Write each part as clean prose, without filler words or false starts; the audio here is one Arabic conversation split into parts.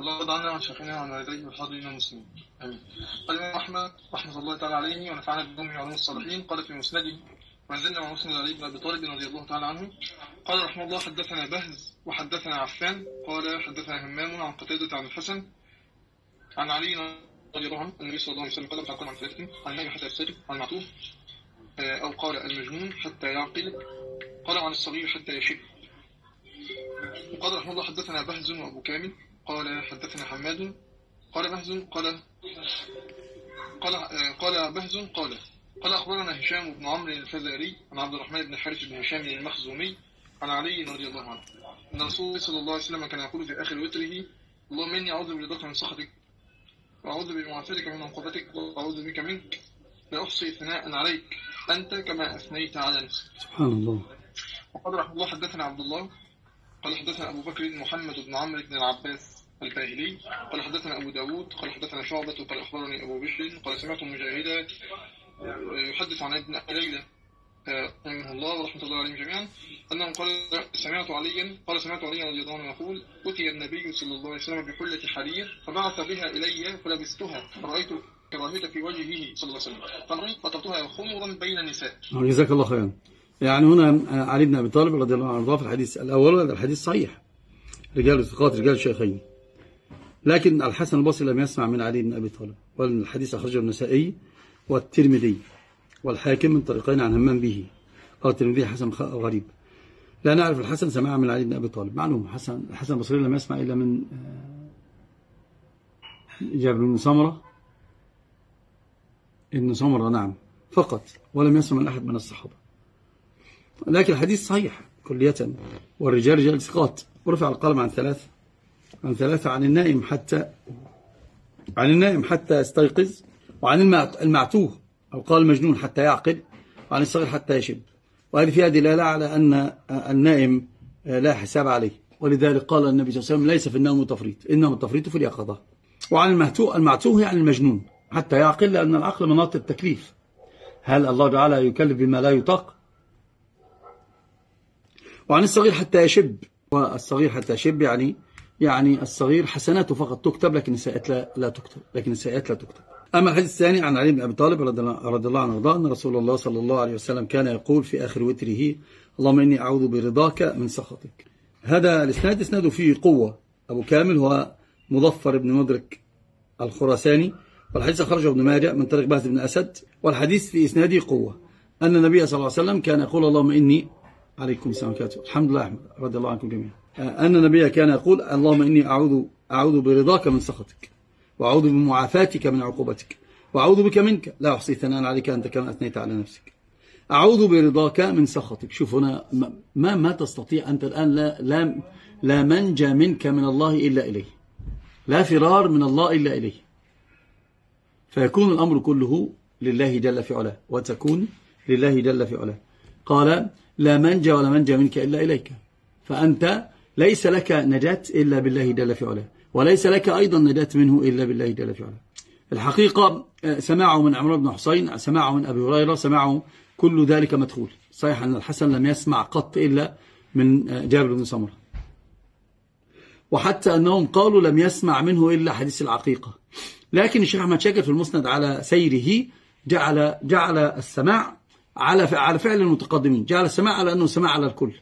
اللهم صل على شيخنا وعلى والديه والحاضرين المسلمين امين. قال الامام احمد رحمه الله تعالى عليه ونفعنا بهم وعلوم الصالحين، قال في مسنده ونزلنا مع مسند علي بن ابي طالب رضي الله تعالى عنه قال رحمه الله حدثنا بهز وحدثنا عفان قال حدثنا همام عن قتاده عن الحسن عن علي رضي الله عنه النبي صلى الله عليه وسلم قال تعقل عن ثلاثه، عن النبي حتى يستجب، عن المعطوف او قال المجنون حتى يعقل، قال عن الصغير حتى يشب. وقال رحمه الله حدثنا بهز وابو كامل قال حدثنا حماد قال بهز قال بهز قال أخبرنا هشام بن عمرو الفزاري عن عبد الرحمن بن حارث بن هشام بن المخزومي عن علي رضي الله عنه أن رسول الله صلى الله عليه وسلم كان يقول في آخر وتره اللهم إني أعوذ برضاك من سخطك وأعوذ بمعافاتك من عقوبتك وأعوذ بك منك لا أحصي ثناء عليك أنت كما أثنيت على نفسك. سبحان الله. وقد رحمه الله حدثنا عبد الله قال حدثنا أبو بكر محمد بن عمرو بن العباس الباهلي قال حدثنا أبو داود قال حدثنا شعبة قال أخبرني أبو بشر قال سمعت مجاهدا يحدث عن ابن أبي ليلى رحمه الله ورحمة الله عليهم جميعا أنه قال سمعت عليا رضي الله عنه يقول أتي النبي صلى الله عليه وسلم بحلة حرير فبعث بها إلي فلبستها فرأيت كراهية في وجهه صلى الله عليه وسلم فطرتها خمرا بين النساء. جزاك الله خيرا. يعني هنا علي بن أبي طالب رضي الله عنه في الحديث الأول هذا الحديث صحيح رجال ثقات رجال شيخين، لكن الحسن البصري لم يسمع من علي بن أبي طالب، والحديث أخرجه النسائي والترمذي والحاكم من طريقين عن همام به، قال الترمذي حسن غريب. لا نعرف الحسن سماع من علي بن أبي طالب، معلوم الحسن البصري لم يسمع إلا من جابر بن سمرة ابن سمرة نعم فقط، ولم يسمع من أحد من الصحابة، لكن الحديث صحيح كلية والرجال رجال ثقات. ورفع القلم عن ثلاثة عن النائم حتى يستيقظ، وعن المعتوه أو قال مجنون حتى يعقل، وعن الصغير حتى يشب. وهذه فيها دلالة على أن النائم لا حساب عليه، ولذلك قال النبي صلى الله عليه وسلم ليس في النوم تفريط إنما التفريط في اليقظة. وعن المعتوه يعني المجنون حتى يعقل، لأن العقل مناط التكليف. هل الله تعالى يكلف بما لا يطاق؟ وعن الصغير حتى يشب، والصغير حتى يشب يعني الصغير حسناته فقط تكتب، لكن السيئات لا تكتب، أما الحديث الثاني عن علي بن أبي طالب رضي الله عنه وارضاه أن رسول الله صلى الله عليه وسلم كان يقول في آخر وتره اللهم إني أعوذ برضاك من سخطك. هذا الإسناد إسناده فيه قوة، أبو كامل هو مظفر بن مدرك الخراساني، والحديث أخرجه ابن ماجه من طريق بهز بن أسد، والحديث في إسناده قوة أن النبي صلى الله عليه وسلم كان يقول اللهم إني عليكم السلام وبركاته الحمد لله أحمد رضي الله عنكم جميعا، أن النبي كان يقول اللهم إني أعوذ برضاك من سخطك وأعوذ بمعافاتك من عقوبتك وأعوذ بك منك لا أحصي ثناء عليك أنت كما أثنيت على نفسك. أعوذ برضاك من سخطك، شوف هنا ما تستطيع أنت الآن، لا منجى منك من الله إلا إليه، لا فرار من الله إلا إليه، فيكون الأمر كله لله جل في علاه وتكون لله جل في علاه. قال لا منجى ولا منجى منك إلا إليك، فأنت ليس لك نجاة إلا بالله جل في علاه، وليس لك أيضا نجاة منه إلا بالله جل في علاه. الحقيقة سماعه من عمرو بن حسين، سماعه من أبي هريرة، سماعه كل ذلك مدخول. صحيح أن الحسن لم يسمع قط إلا من جابر بن سمرة، وحتى أنهم قالوا لم يسمع منه إلا حديث العقيقة، لكن الشيخ أحمد شاكر في المسند على سيره جعل السماع على فعل المتقدمين، جعل السماع على أنه سماع على الكل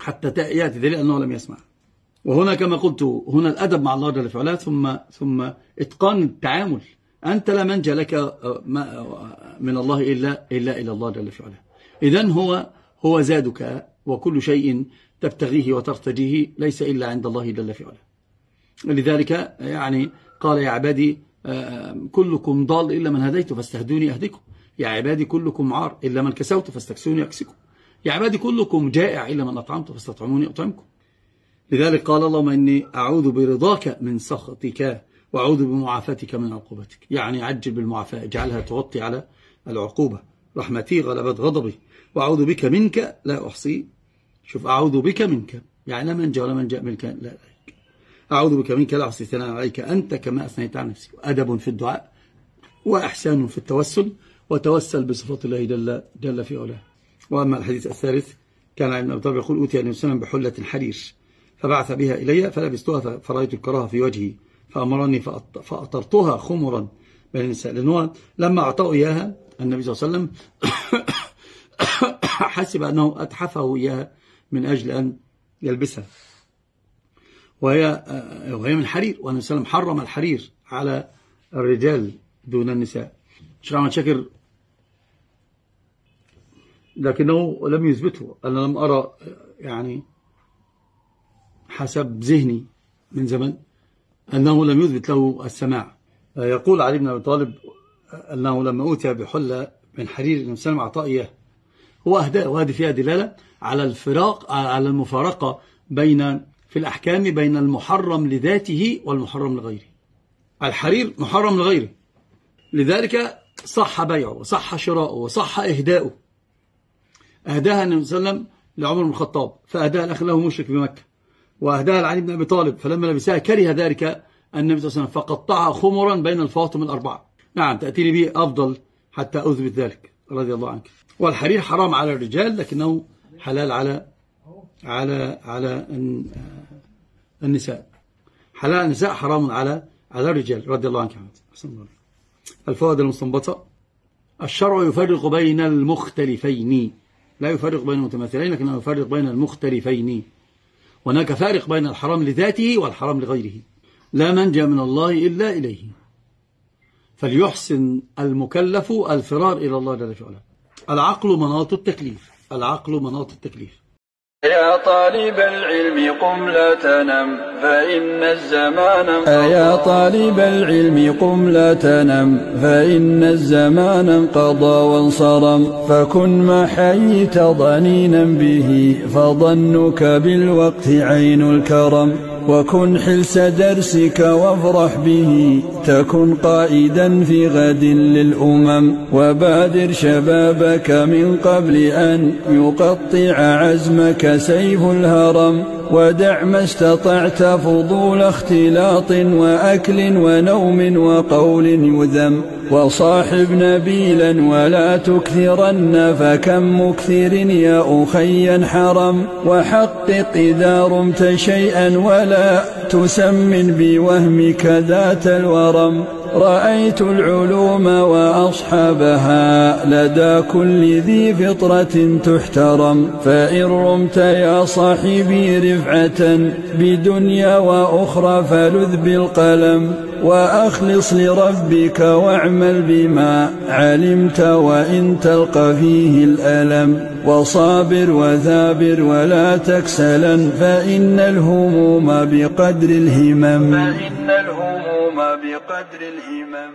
حتى يأتي دليل أنه لم يسمع. وهنا كما قلت هنا الأدب مع الله جل في علاه، ثم إتقان التعامل، أنت لا منجى لك من الله إلا إلى الله جل في علاه. إذن هو زادك، وكل شيء تبتغيه وترتجيه ليس إلا عند الله جل في علاه. لذلك يعني قال يا عبادي كلكم ضال إلا من هديته فاستهدوني أهدكم، يا عبادي كلكم عار إلا من كسوت فاستكسوني أكسكم، يا عبادي كلكم جائع إلا من أطعمت فاستطعموني أطعمكم. لذلك قال اللهم إني أعوذ برضاك من سخطك وأعوذ بمعافاتك من عقوبتك، يعني عجل بالمعافاة، اجعلها تغطي على العقوبة، رحمتي غلبت غضبي، وأعوذ بك منك لا أحصي، شوف أعوذ بك منك يعني لا منجى ولا منجى منك لا عليك، أعوذ بك منك لا أحصي ثناء عليك أنت كما أثنيت على نفسي. أدب في الدعاء وإحسان في التوسل، وتوسل بصفات الله جل في علاه. وأما الحديث الثالث كان علي بن أبي طالب يقول أوتي النبي صلى الله عليه وسلم بحلة حرير فبعث بها إلي فلبستها فرأيت الكراهة في وجهي فأمرني فأطرتها خمرا بين النساء. لأنه لما أعطاه إياها النبي صلى الله عليه وسلم حسب أنه أتحفه إياها من أجل أن يلبسها، وهي من حرير، والنبي صلى الله عليه وسلم حرم الحرير على الرجال دون النساء. الشيخ أحمد شاكر لكنه لم يثبته، أنا لم أرى يعني حسب ذهني من زمن أنه لم يثبت له السماع. يقول علي بن أبي طالب أنه لما أوتي بحلة من حرير النبي صلى الله عليه وسلم أعطاه إياه وهذه فيها دلالة على الفراق، على المفارقة بين في الأحكام بين المحرم لذاته والمحرم لغيره. الحرير محرم لغيره، لذلك صح بيعه وصح شراؤه وصح إهداؤه. أهداها النبي صلى الله عليه وسلم لعمر بن الخطاب، فأهداها الأخ له مشرك بمكة، وأهداها لعلي بن أبي طالب، فلما لبسها كره ذلك النبي صلى الله عليه وسلم فقطعها خمرا بين الفاطم الأربعة. نعم تأتيني به أفضل حتى أثبت ذلك رضي الله عنك. والحرير حرام على الرجال لكنه حلال على النساء، حلال على النساء حرام على الرجال رضي الله عنك. الفوائد المستنبطة: الشرع يفرق بين المختلفين، لا يفرق بين المتماثلين لكنه يفرق بين المختلفين. هناك فارق بين الحرام لذاته والحرام لغيره، لا منجا من الله إلا إليه، فليحسن المكلف الفرار إلى الله جل وعلا. العقل مناط التكليف، العقل مناط التكليف. يا طالب العلم قم لا تنم فإن الزمان انقضى، يا طالب العلم قم لا تنم فإن الزمان انقضى وانصرم، فكن ما حييت ضنينا به فظنك بالوقت عين الكرم، وكن حلس درسك وافرح به تكن قائدا في غد للأمم، وبادر شبابك من قبل أن يقطع عزمك سيف الهرم، ودع ما استطعت فضول اختلاط وأكل ونوم وقول يذم، وصاحب نبيلا ولا تكثرن فكم مكثر يا أخي حرم، وحقق إذا رمت شيئا ولا تسمن بوهمك ذات الورم، رأيت العلوم وأصحابها لدى كل ذي فطرة تحترم، فإن رمت يا صاحبي رفعة بدنيا وأخرى فلذ بالقلم، وأخلص لربك واعمل بما علمت وإن تلقى فيه الألم، وصابر وثابر ولا تكسلا فإن الهموم بقدر الهمم.